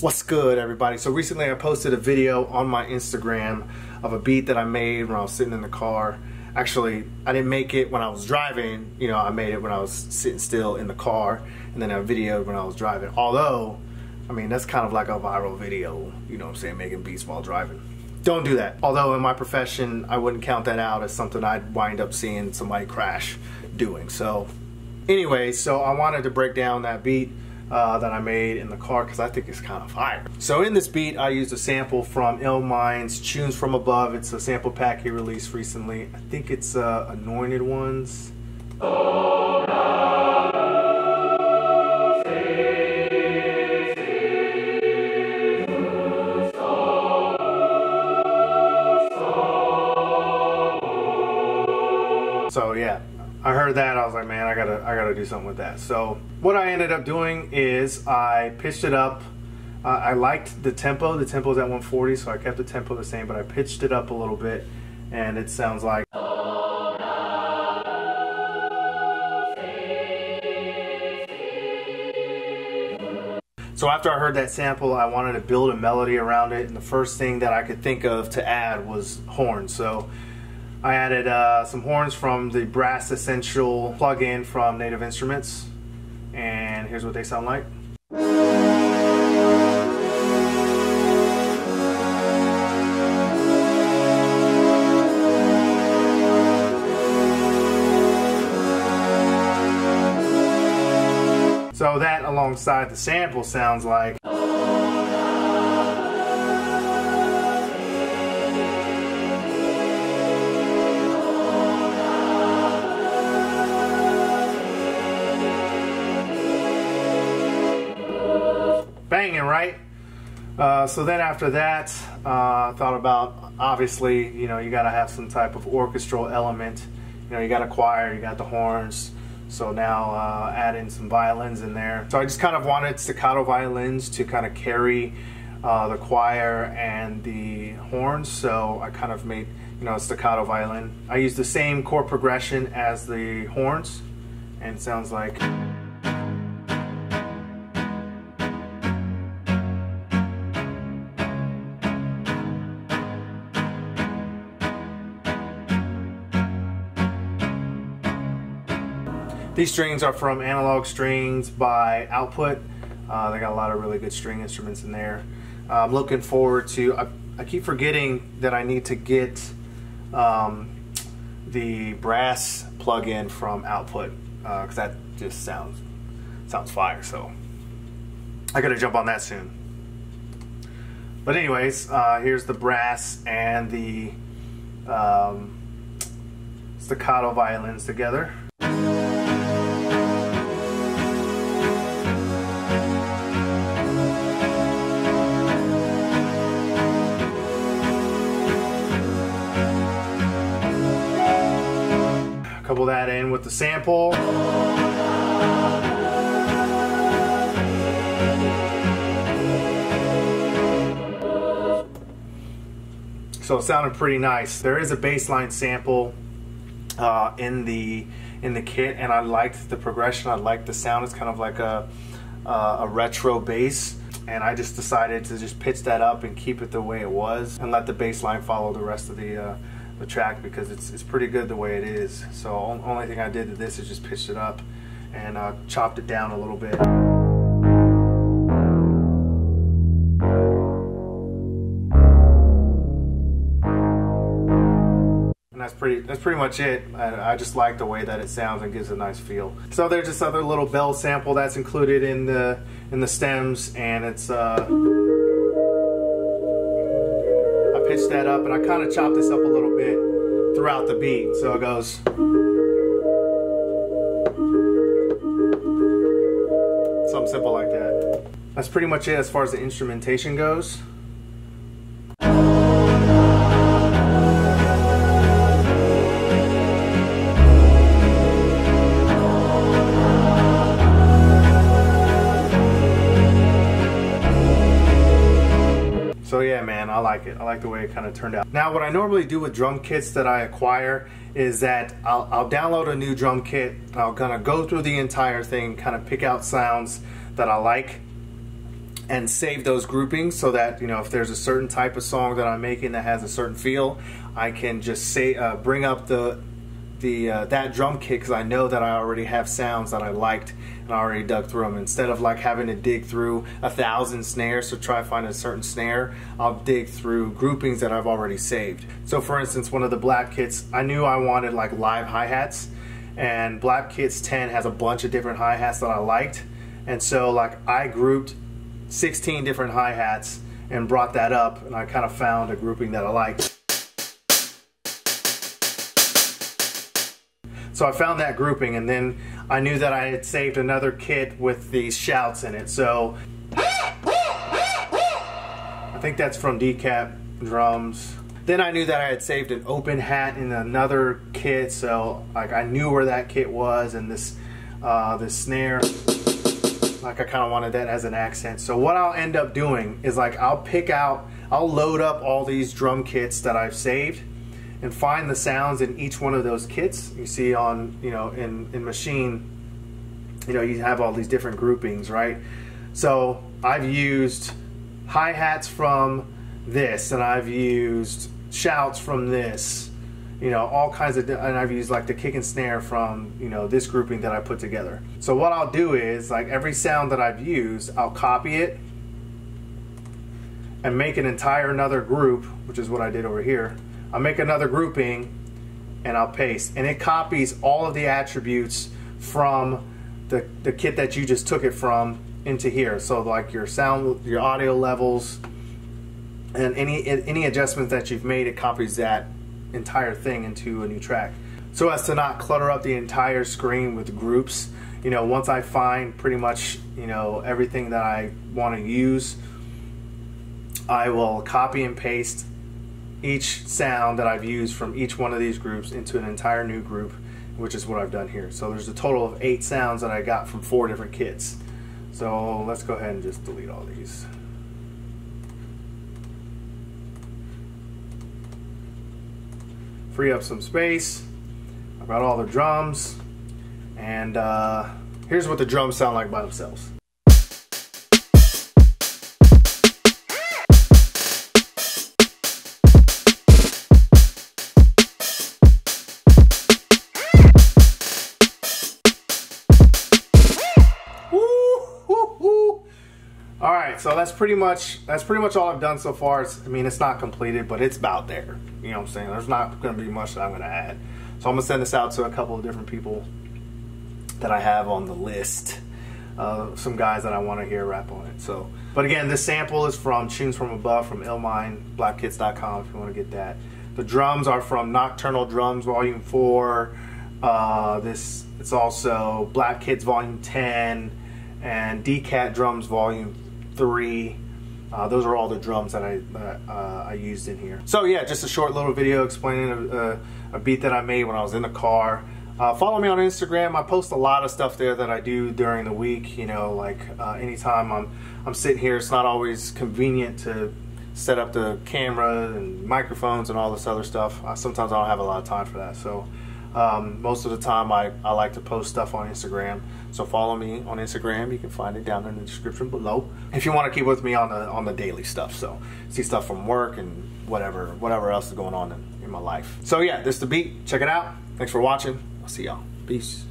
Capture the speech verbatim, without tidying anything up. What's good, everybody? So recently I posted a video on my Instagram of a beat that I made when I was sitting in the car. Actually, I didn't make it when I was driving. You know, I made it when I was sitting still in the car, and then I videoed when I was driving. Although, I mean, that's kind of like a viral video, you know what I'm saying, making beats while driving. Don't do that. Although in my profession, I wouldn't count that out as something I'd wind up seeing somebody crash doing. So anyway, so I wanted to break down that beat Uh, that I made in the car because I think it's kind of fire. So in this beat I used a sample from Illmind's Tunes From Above. It's a sample pack he released recently. I think it's uh, Anointed Ones. So yeah, I heard that, I was like, man, I gotta, I gotta do something with that. So what I ended up doing is I pitched it up. Uh, I liked the tempo. The tempo's at one forty, so I kept the tempo the same, but I pitched it up a little bit, and it sounds like. So after I heard that sample, I wanted to build a melody around it, and the first thing that I could think of to add was horns. So I added uh, some horns from the Brass Essential plugin from Native Instruments, and here's what they sound like. So that alongside the sample sounds like. Banging, right? Uh, so then after that, I uh, thought about, obviously, you know, you gotta have some type of orchestral element. You know, you got a choir, you got the horns. So now uh, add in some violins in there. So I just kind of wanted staccato violins to kind of carry uh, the choir and the horns. So I kind of made, you know, a staccato violin. I used the same chord progression as the horns, and it sounds like. These strings are from Analog Strings by Output. Uh, they got a lot of really good string instruments in there. Uh, I'm looking forward to, I, I keep forgetting that I need to get um, the brass plug-in from Output, because uh, that just sounds, sounds fire, so I gotta jump on that soon. But anyways, uh, here's the brass and the um, staccato violins together. Couple that in with the sample. So it sounded pretty nice. There is a bass line sample uh, in the in the kit, and I liked the progression. I liked the sound. It's kind of like a uh, a retro bass, and I just decided to just pitch that up and keep it the way it was, and let the bass line follow the rest of the. Uh, the track, because it's, it's pretty good the way it is. So only thing I did to this is just pitched it up and uh, chopped it down a little bit. And that's pretty that's pretty much it. I, I just like the way that it sounds and gives a nice feel. So there's this other little bell sample that's included in the in the stems, and it's uh, pitch that up, and I kind of chop this up a little bit throughout the beat, so it goes. Something simple like that. That's pretty much it as far as the instrumentation goes. So yeah, man, I like it. I like the way it kind of turned out. Now, what I normally do with drum kits that I acquire is that I'll, I'll download a new drum kit. I'll kind of go through the entire thing, kind of pick out sounds that I like, and save those groupings so that, you know, if there's a certain type of song that I'm making that has a certain feel, I can just say uh, bring up the the uh, that drum kit, because I know that I already have sounds that I liked and I already dug through them. Instead of like having to dig through a thousand snares to try to find a certain snare, I'll dig through groupings that I've already saved. So for instance, one of the Blap Kits, I knew I wanted like live hi-hats, and Blap Kits ten has a bunch of different hi-hats that I liked, and so like I grouped sixteen different hi-hats and brought that up, and I kind of found a grouping that I liked. So I found that grouping, and then I knew that I had saved another kit with these shouts in it. So I think that's from Decap Drums. Then I knew that I had saved an open hat in another kit, so like I knew where that kit was, and this uh, this snare, like I kind of wanted that as an accent. So what I'll end up doing is like I'll pick out, I'll load up all these drum kits that I've saved, and find the sounds in each one of those kits. You see on, you know, in, in Maschine, you know, you have all these different groupings, right? So I've used hi-hats from this, and I've used shouts from this, you know, all kinds of, and I've used like the kick and snare from, you know, this grouping that I put together. So what I'll do is like every sound that I've used, I'll copy it and make an entire another group, which is what I did over here. I'll make another grouping and I'll paste, and it copies all of the attributes from the, the kit that you just took it from into here. So like your sound, your audio levels, and any any adjustments that you've made, it copies that entire thing into a new track, so as to not clutter up the entire screen with groups. You know, once I find pretty much, you know, everything that I want to use, I will copy and paste each sound that I've used from each one of these groups into an entire new group, which is what I've done here. So there's a total of eight sounds that I got from four different kits. So let's go ahead and just delete all these. Free up some space. I've got all the drums, and uh, here's what the drums sound like by themselves. So that's pretty much that's pretty much all I've done so far. It's, I mean, it's not completed, but it's about there. You know what I'm saying? There's not going to be much that I'm going to add. So I'm going to send this out to a couple of different people that I have on the list. Uh, some guys that I want to hear rap on it. So, but again, this sample is from Tunes From Above from Illmind, black kids dot com if you want to get that. The drums are from Nocturnal Drums Volume Four. Uh, this it's also Blap Kits Volume Ten and Decap Drums Volume Three. Uh, those are all the drums that I uh, uh, I used in here. So yeah, just a short little video explaining a, a, a beat that I made when I was in the car. Uh, follow me on Instagram. I post a lot of stuff there that I do during the week. You know, like uh, anytime I'm I'm sitting here, it's not always convenient to set up the camera and microphones and all this other stuff. I, sometimes I don't have a lot of time for that. So um, most of the time, I I like to post stuff on Instagram. So follow me on Instagram. You can find it down in the description below if you want to keep with me on the on the daily stuff. So see stuff from work and whatever whatever else is going on in, in my life. So yeah, this is the beat. Check it out. Thanks for watching. I'll see y'all. Peace.